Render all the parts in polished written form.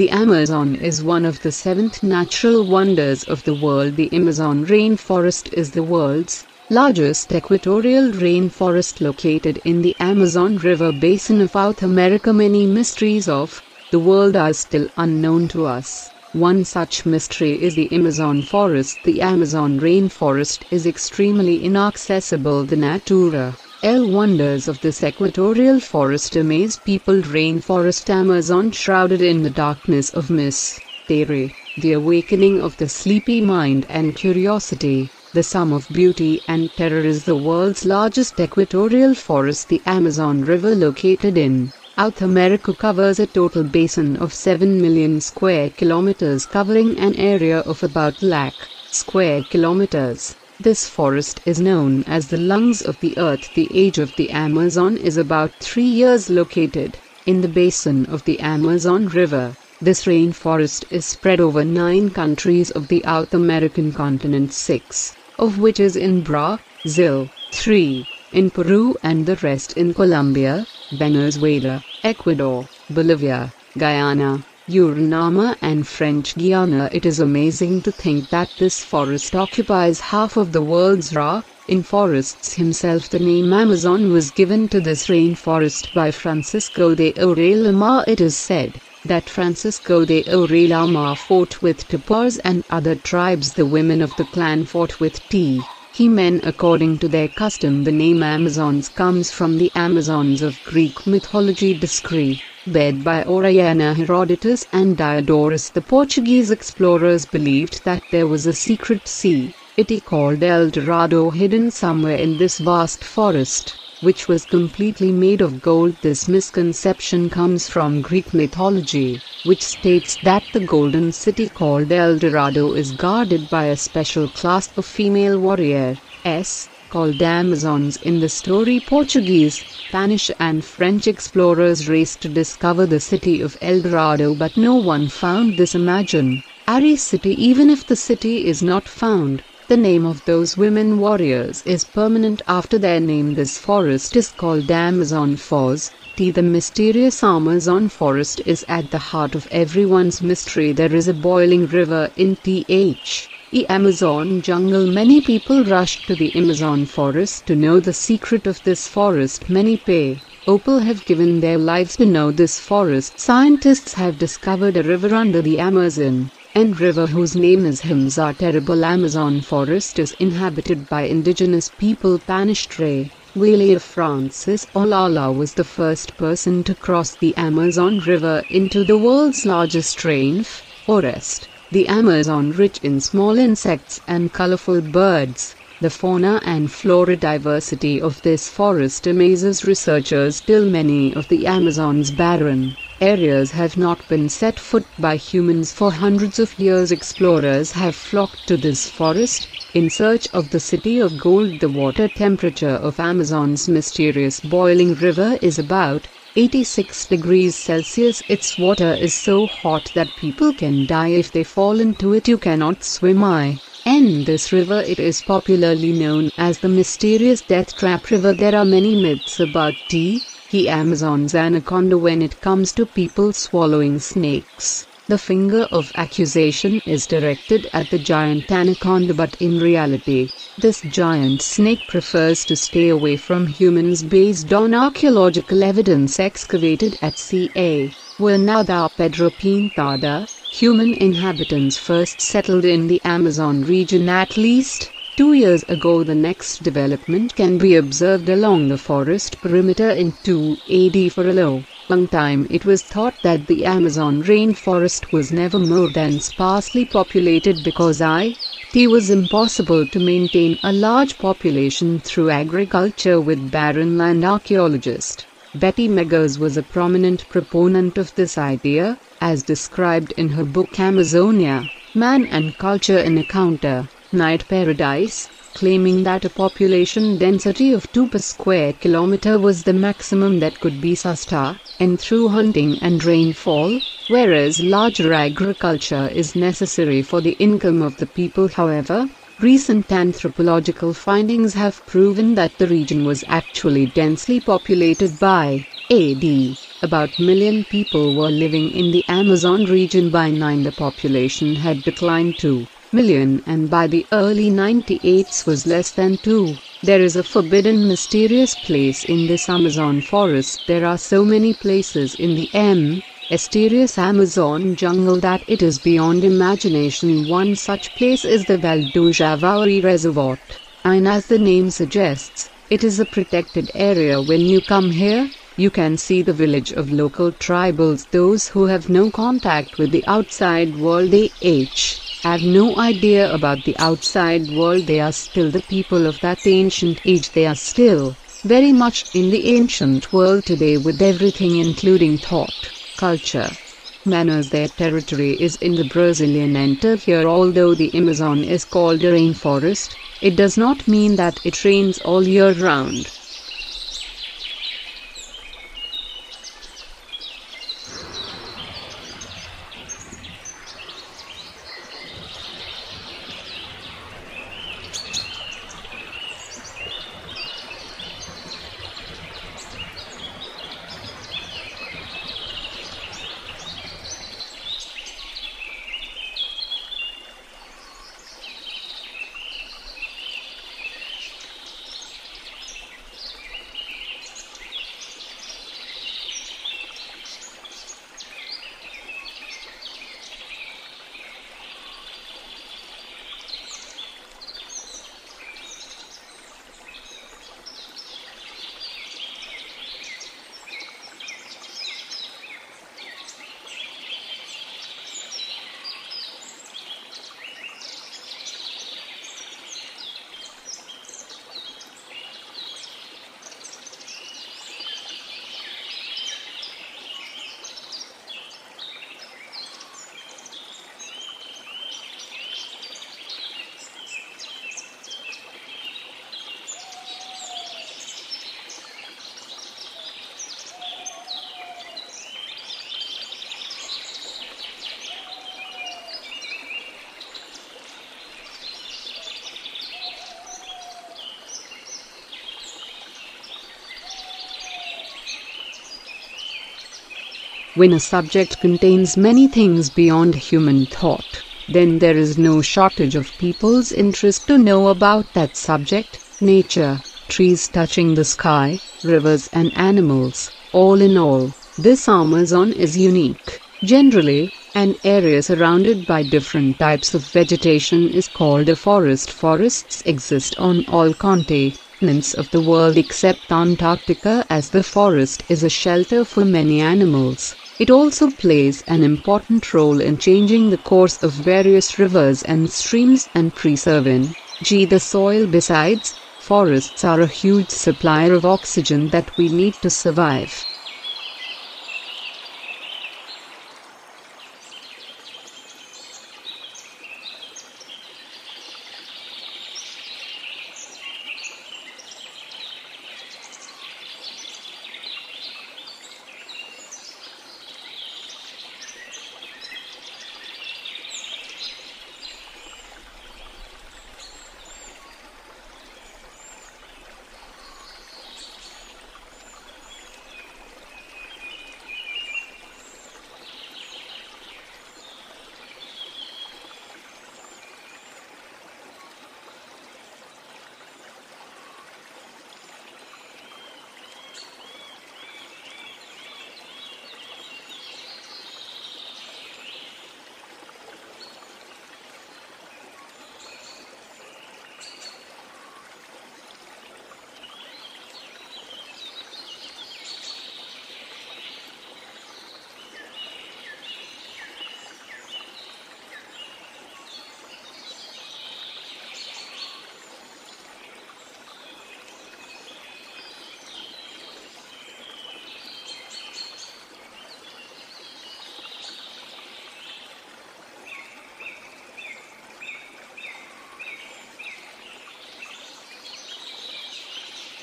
The Amazon is one of the 7 natural wonders of the world. The Amazon rainforest is the world's largest equatorial rainforest located in the Amazon River basin of South America. Many mysteries of the world are still unknown to us. One such mystery is the Amazon forest. The Amazon rainforest is extremely inaccessible. The natural wonders of this equatorial forest amaze people. Rainforest Amazon shrouded in the darkness of mystery, the awakening of the sleepy mind and curiosity. The sum of beauty and terror is the world's largest equatorial forest. The Amazon River located in South America covers a total basin of 7 million square kilometers, covering an area of about lakh square kilometers. This forest is known as the lungs of the earth. The age of the Amazon is about 3 years. Located in the basin of the Amazon River, this rainforest is spread over 9 countries of the South American continent, 6 of which is in Brazil, 3 in Peru and the rest in Colombia, Venezuela, Ecuador, Bolivia, Guyana, Suriname and French Guiana. It is amazing to think that this forest occupies half of the world's rainforests himself. The name Amazon was given to this rainforest by Francisco de Orellana. It is said that Francisco de Orellana fought with Tupars and other tribes. The women of the clan fought with he men according to their custom. The name Amazons comes from the Amazons of Greek mythology, described by Orellana, Herodotus and Diodorus. The Portuguese explorers believed that there was a secret sea, city called El Dorado, hidden somewhere in this vast forest, which was completely made of gold. This misconception comes from Greek mythology, which states that the golden city called El Dorado is guarded by a special class of female warriors, called Amazons. In the story, Portuguese, Spanish and French explorers raced to discover the city of El Dorado, but no one found this imaginary city. Even if the city is not found, the name of those women warriors is permanent after their name. This forest is called Amazon Forest. The mysterious Amazon forest is at the heart of everyone's mystery. There is a boiling river in the Amazon jungle. Many people rush to the Amazon forest to know the secret of this forest. Many people have given their lives to know this forest. Scientists have discovered a river under the Amazon, and river whose name is Himsar. Terrible Amazon forest is inhabited by indigenous people. Spanish trade William Francis Olala was the first person to cross the Amazon River into the world's largest rainforest. The Amazon rich in small insects and colorful birds. The fauna and flora diversity of this forest amazes researchers. Till many of the Amazon's barren areas have not been set foot by humans for hundreds of years. Explorers have flocked to this forest in search of the city of gold. The water temperature of Amazon's mysterious boiling river is about 86 degrees Celsius. Its water is so hot that people can die if they fall into it. You cannot swim in this river. It is popularly known as the mysterious death trap river. There are many myths about the Amazon's anaconda when it comes to people swallowing snakes. The finger of accusation is directed at the giant anaconda, but in reality, this giant snake prefers to stay away from humans. Based on archaeological evidence excavated at Ca. Guanada Pedra Pintada, human inhabitants first settled in the Amazon region at least 2 years ago. The next development can be observed along the forest perimeter in 2 AD. For a long time it was thought that the Amazon rainforest was never more than sparsely populated because it was impossible to maintain a large population through agriculture with barren land. Archaeologist Betty Meggers was a prominent proponent of this idea, as described in her book Amazonia, Man and Culture in a Counter. Night Paradise, claiming that a population density of 2 per square kilometer was the maximum that could be sustained through hunting and rainfall, whereas larger agriculture is necessary for the income of the people. However, recent anthropological findings have proven that the region was actually densely populated by AD, about a million people were living in the Amazon region. By 9 the population had declined to million, and by the early 98s was less than 2. There is a forbidden, mysterious place in this Amazon forest. There are so many places in the mysterious Amazon jungle that it is beyond imagination. One such place is the Val du Javari Reservoir, and as the name suggests, it is a protected area. When you come here, you can see the village of local tribals, those who have no contact with the outside world. They have no idea about the outside world. They are still the people of that ancient age. They are still very much in the ancient world today, with everything including thought, culture, manners. Their territory is in the Brazilian interior. Although the Amazon is called a rainforest, it does not mean that it rains all year round. When a subject contains many things beyond human thought, then there is no shortage of people's interest to know about that subject. Nature, trees touching the sky, rivers and animals, all in all, this Amazon is unique. Generally, an area surrounded by different types of vegetation is called a forest. Forests exist on all continents of the world except Antarctica, as the forest is a shelter for many animals. It also plays an important role in changing the course of various rivers and streams and preserving the soil. Besides, forests are a huge supplier of oxygen that we need to survive.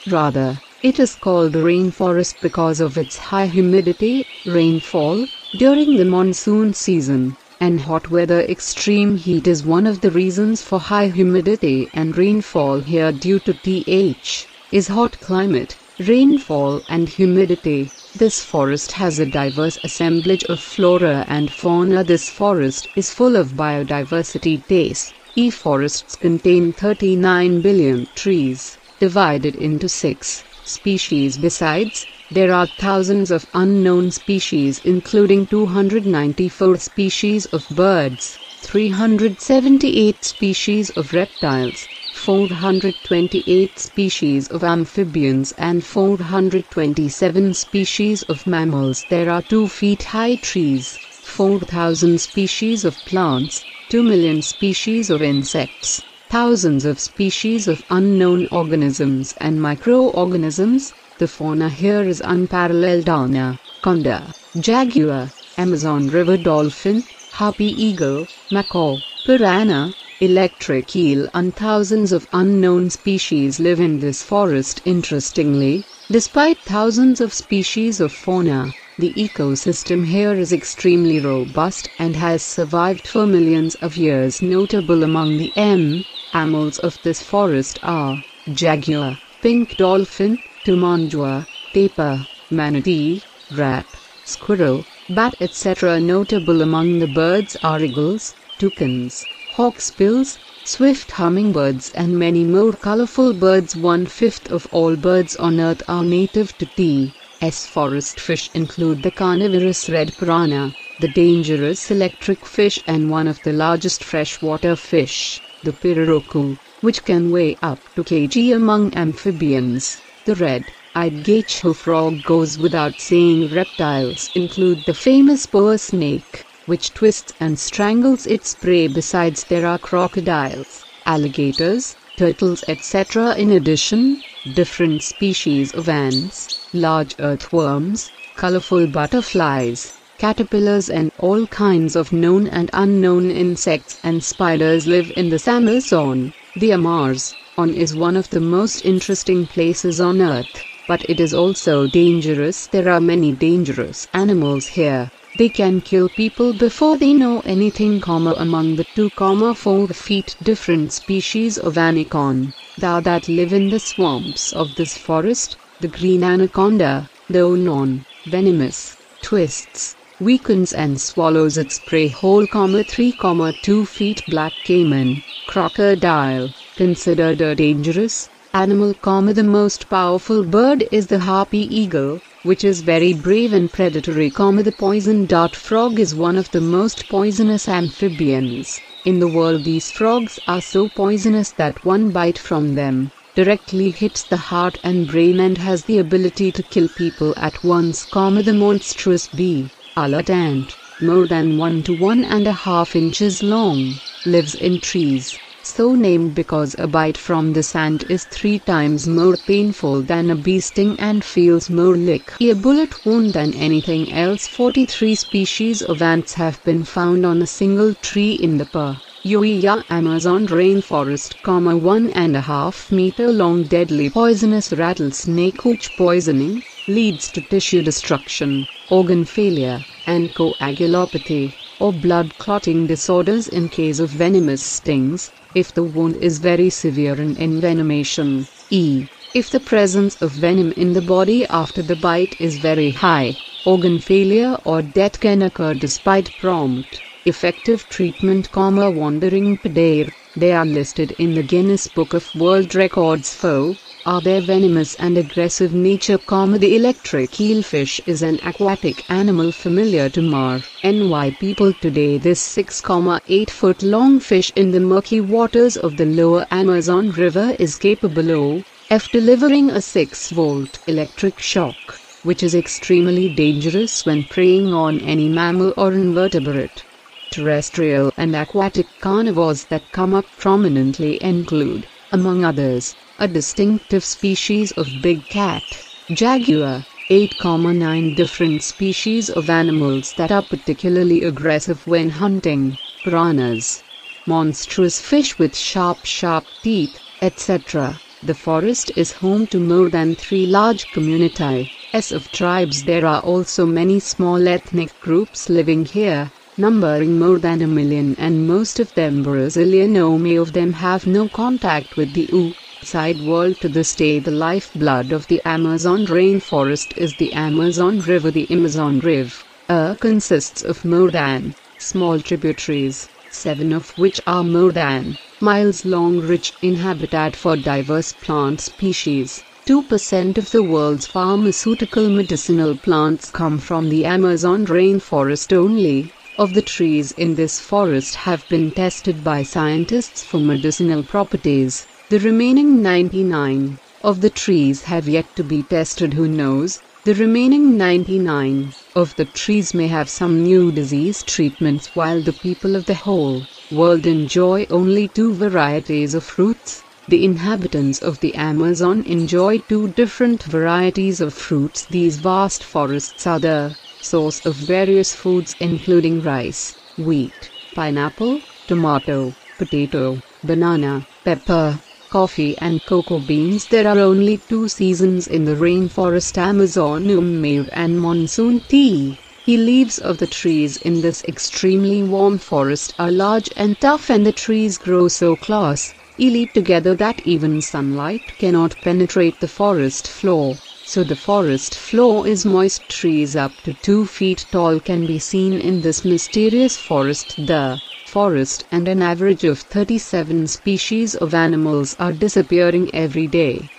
Rather, it is called a rainforest because of its high humidity, rainfall during the monsoon season, and hot weather. Extreme heat is one of the reasons for high humidity and rainfall here. Due to its hot climate, rainfall and humidity, This forest has a diverse assemblage of flora and fauna. This forest is full of biodiversity. Forests contain 39 billion trees, divided into 6 species. Besides, there are thousands of unknown species, including 294 species of birds, 378 species of reptiles, 428 species of amphibians and 427 species of mammals. There are 2 feet high trees, 4,000 species of plants, 2 million species of insects, thousands of species of unknown organisms and microorganisms. The fauna here is unparalleled. Anaconda, jaguar, Amazon river dolphin, harpy eagle, macaw, piranha, electric eel and thousands of unknown species live in this forest. Interestingly, despite thousands of species of fauna, the ecosystem here is extremely robust and has survived for millions of years. Notable among the mammals of this forest are jaguar, pink dolphin, timandua, tapir, manatee, rat, squirrel, bat etc. Notable among the birds are eagles, toucans, hawksbills, swift hummingbirds and many more colorful birds. 1/5 of all birds on earth are native to this forest. Fish include the carnivorous red piranha, the dangerous electric fish and one of the largest freshwater fish, the pirarucu, which can weigh up to kg. Among amphibians, the red-eyed gaucho frog goes without saying. Reptiles include the famous boa snake, which twists and strangles its prey. Besides, there are crocodiles, alligators, turtles etc. In addition, different species of ants, large earthworms, colorful butterflies, caterpillars and all kinds of known and unknown insects and spiders live in this Amazon. The Amazon is one of the most interesting places on earth, but it is also dangerous. There are many dangerous animals here. They can kill people before they know anything. Among the 2.4 feet different species of anaconda that live in the swamps of this forest, the green anaconda, though non-venomous, twists, weakens and swallows its prey whole. 3.2 feet black caiman, crocodile, considered a dangerous animal. The most powerful bird is the harpy eagle, which is very brave and predatory. The poison dart frog is one of the most poisonous amphibians in the world. These frogs are so poisonous that one bite from them directly hits the heart and brain and has the ability to kill people at once. The monstrous bee-eated ant, more than 1 to 1.5 inches long, lives in trees, so named because a bite from this ant is 3 times more painful than a bee sting and feels more like a bullet wound than anything else. 43 species of ants have been found on a single tree in the Puya Amazon rainforest. 1.5 meter long deadly poisonous rattlesnake, which poisoning leads to tissue destruction, organ failure, and coagulopathy, or blood clotting disorders in case of venomous stings, if the wound is very severe and envenomation, if the presence of venom in the body after the bite is very high. Organ failure or death can occur despite prompt, effective treatment. Wandering Pideir, they are listed in the Guinness Book of World Records for their venomous and aggressive nature. The electric eelfish is an aquatic animal familiar to many people today. This 6.8-foot long fish in the murky waters of the lower Amazon River is capable of delivering a 6-volt electric shock, which is extremely dangerous when preying on any mammal or invertebrate. Terrestrial and aquatic carnivores that come up prominently include, among others, a distinctive species of big cat, jaguar, 8.9 different species of animals that are particularly aggressive when hunting, piranhas, monstrous fish with sharp teeth, etc. The forest is home to more than 3 large communities of tribes. There are also many small ethnic groups living here, numbering more than 1 million, and most of them Brazilian. Many of them have no contact with the outside world. To this day, the lifeblood of the Amazon rainforest is the Amazon River. The Amazon River consists of more than small tributaries, 7 of which are more than miles long, rich in habitat for diverse plant species. 2% of the world's pharmaceutical medicinal plants come from the Amazon rainforest only. Of the trees in this forest have been tested by scientists for medicinal properties. The remaining 99 of the trees have yet to be tested. Who knows? The remaining 99 of the trees may have some new disease treatments, while the people of the whole world enjoy only 2 varieties of fruits. The inhabitants of the Amazon enjoy 2 different varieties of fruits. These vast forests are the source of various foods including rice, wheat, pineapple, tomato, potato, banana, pepper, coffee and cocoa beans. There are only 2 seasons in the rainforest Amazon: Umair and monsoon tea. The leaves of the trees in this extremely warm forest are large and tough, and the trees grow so closely together that even sunlight cannot penetrate the forest floor. So the forest floor is moist. Trees up to 2 feet tall can be seen in this mysterious forest. The forest and an average of 37 species of animals are disappearing every day.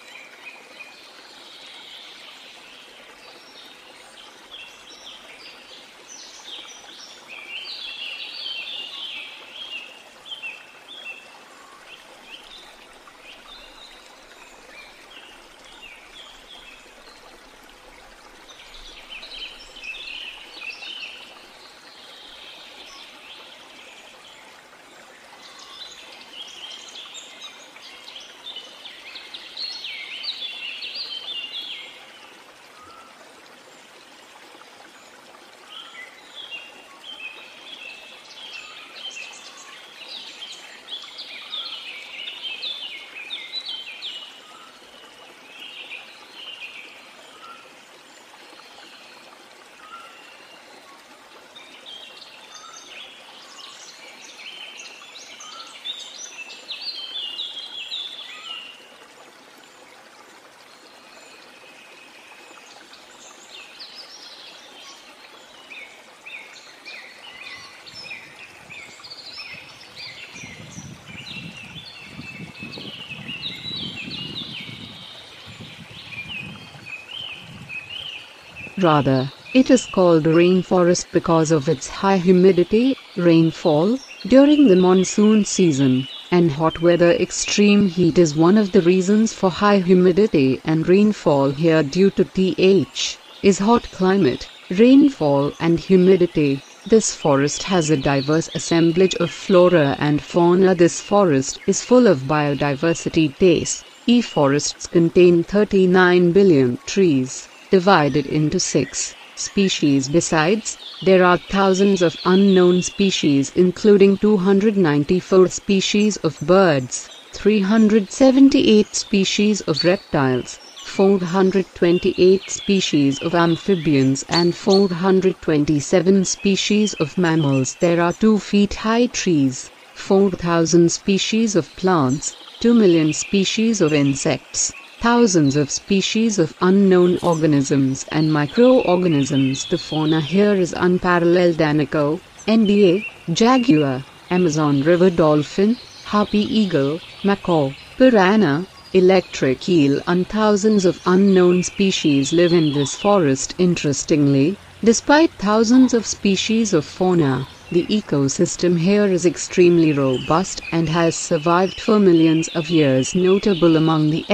Rather, it is called rainforest because of its high humidity, rainfall during the monsoon season, and hot weather. Extreme heat is one of the reasons for high humidity and rainfall here. Due to its hot climate, rainfall and humidity, this forest has a diverse assemblage of flora and fauna. This forest is full of biodiversity. The forests contain 39 billion trees, divided into 6 species. Besides, there are thousands of unknown species including 294 species of birds, 378 species of reptiles, 428 species of amphibians and 427 species of mammals. There are 2 feet high trees, 4,000 species of plants, 2 million species of insects, thousands of species of unknown organisms and microorganisms. The fauna here is unparalleled: Anaconda, Jaguar, Amazon River dolphin, Harpy Eagle, Macaw, Piranha, Electric Eel, and thousands of unknown species live in this forest. Interestingly, despite thousands of species of fauna, the ecosystem here is extremely robust and has survived for millions of years. Notable among the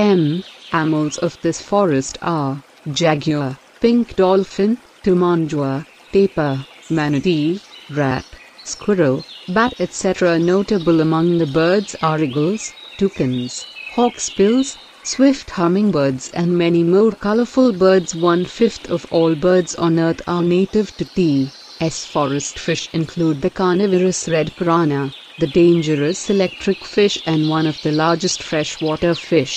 mammals of this forest are jaguar, pink dolphin, timandua, tapir, manatee, rat, squirrel, bat, etc. Notable among the birds are eagles, toucans, hawksbills, swift hummingbirds and many more colorful birds. 1/5 of all birds on earth are native to this forest. Fish include the carnivorous red piranha, the dangerous electric fish and one of the largest freshwater fish,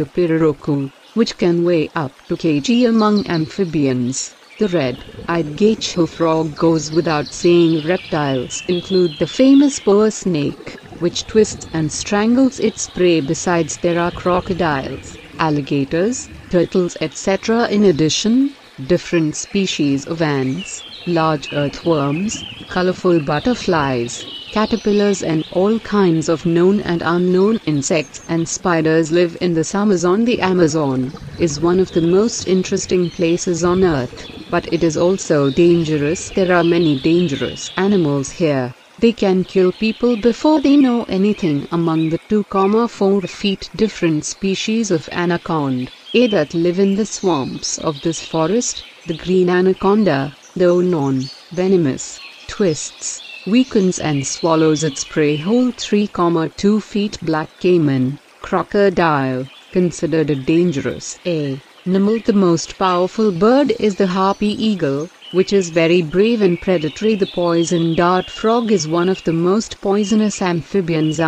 the pirarucu, which can weigh up to kg. Among amphibians, the red-eyed gaucho frog goes without saying. Reptiles include the famous boa snake, which twists and strangles its prey. Besides, there are crocodiles, alligators, turtles, etc. In addition, different species of ants, large earthworms, colorful butterflies, caterpillars and all kinds of known and unknown insects and spiders live in this Amazon. The Amazon is one of the most interesting places on earth, but it is also dangerous. There are many dangerous animals here. They can kill people before they know anything. Among the 2.4 feet different species of anaconda that live in the swamps of this forest, the green anaconda, though non-venomous, twists, weakens and swallows its prey whole. 3.2 feet black caiman, crocodile, considered a dangerous animal. The most powerful bird is the harpy eagle, which is very brave and predatory. The poison dart frog is one of the most poisonous amphibians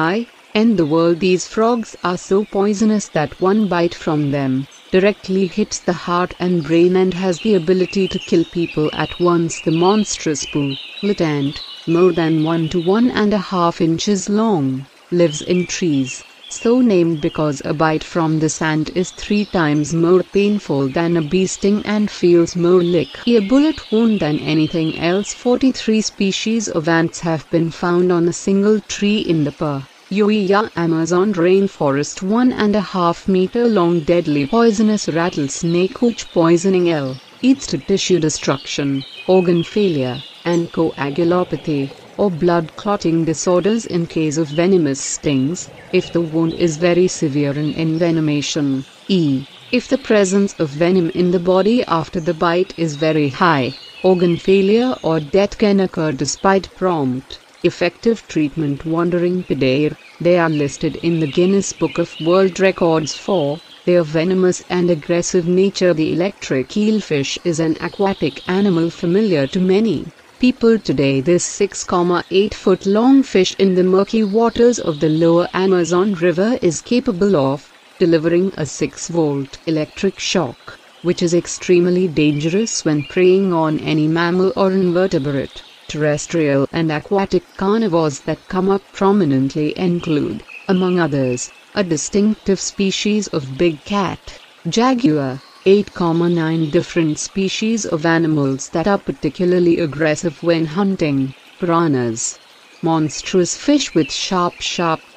in the world. These frogs are so poisonous that one bite from them directly hits the heart and brain and has the ability to kill people at once. The monstrous bullet ant, more than 1 to 1.5 inches long, lives in trees, so named because a bite from this ant is 3 times more painful than a bee sting and feels more like a bullet wound than anything else. 43 species of ants have been found on a single tree in the Puya Amazon rainforest. 1.5 meter long deadly poisonous rattlesnake, which poisoning leads to tissue destruction, organ failure, and coagulopathy, or blood clotting disorders in case of venomous stings, if the wound is very severe and envenomation, if the presence of venom in the body after the bite is very high. Organ failure or death can occur despite prompt, effective treatment. Wandering Pideir, they are listed in the Guinness Book of World Records for their venomous and aggressive nature. The electric eelfish is an aquatic animal familiar to many people today. This 6.8 foot long fish in the murky waters of the lower Amazon River is capable of delivering a 6-volt electric shock, which is extremely dangerous when preying on any mammal or invertebrate. Terrestrial and aquatic carnivores that come up prominently include, among others, a distinctive species of big cat, jaguar, 8.9 different species of animals that are particularly aggressive when hunting, piranhas, monstrous fish with sharp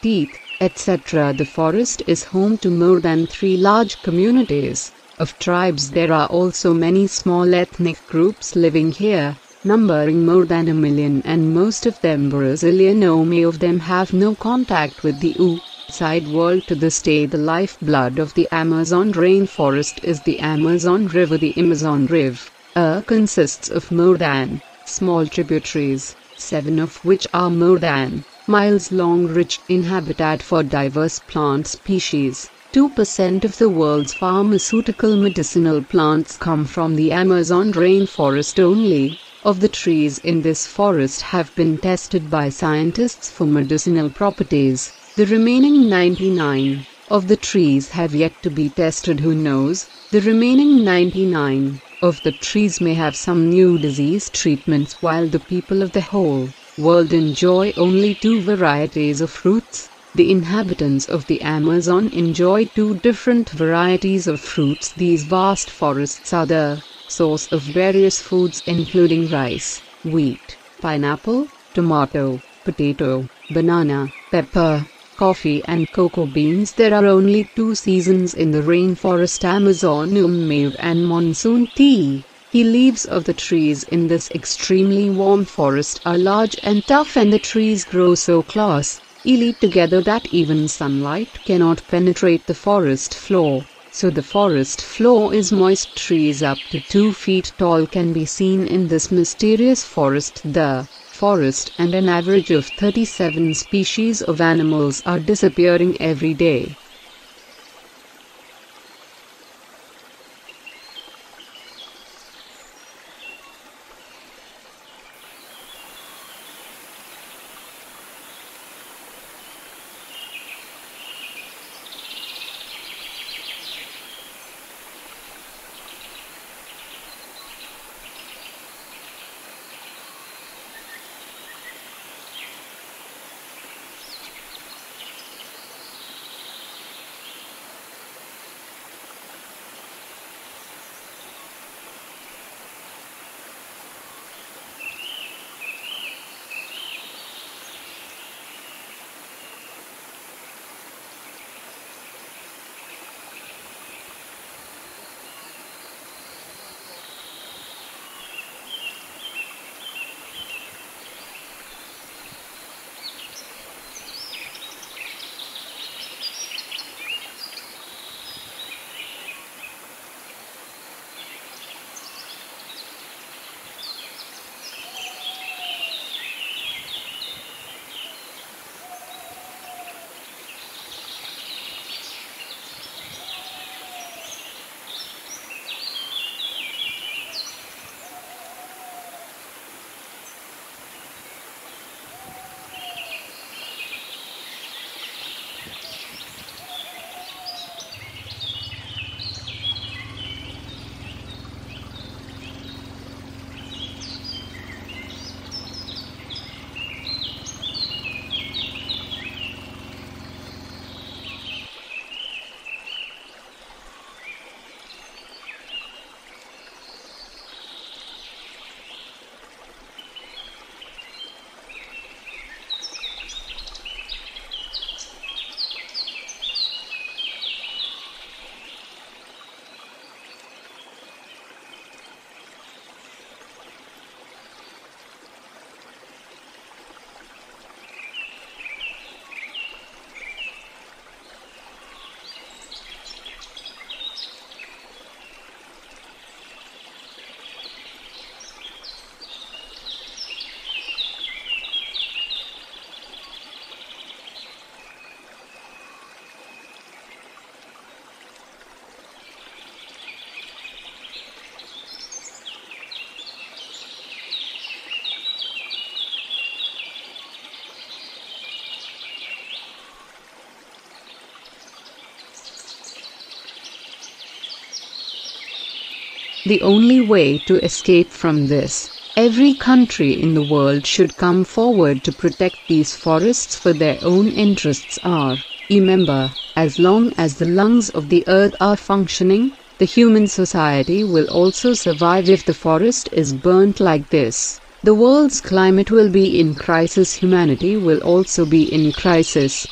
teeth, etc. The forest is home to more than 3 large communities of tribes. There are also many small ethnic groups living here, numbering more than 1 million, and most of them Brazilian. Many of them have no contact with the outside world to this day. The lifeblood of the Amazon rainforest is the Amazon River. The Amazon River consists of more than small tributaries, 7 of which are more than miles long, rich in habitat for diverse plant species. 2% of the world's pharmaceutical medicinal plants come from the Amazon rainforest only. Of the trees in this forest have been tested by scientists for medicinal properties. The remaining 99 of the trees have yet to be tested. Who knows? The remaining 99 of the trees may have some new disease treatments, while the people of the whole world enjoy only 2 varieties of fruits. The inhabitants of the Amazon enjoy 2 different varieties of fruits. These vast forests are the source of various foods including rice, wheat, pineapple, tomato, potato, banana, pepper, coffee and cocoa beans. There are only 2 seasons in the rainforest Amazon, Umair and monsoon. The leaves of the trees in this extremely warm forest are large and tough, and the trees grow so closely together that even sunlight cannot penetrate the forest floor. So the forest floor is moist. Trees up to 2 feet tall can be seen in this mysterious forest. The forest and an average of 37 species of animals are disappearing every day. the only way to escape from this. Every country in the world should come forward to protect these forests for their own interests are. Remember, as long as the lungs of the earth are functioning, the human society will also survive if the forest is burnt like this. The world's climate will be in crisis. Humanity will also be in crisis.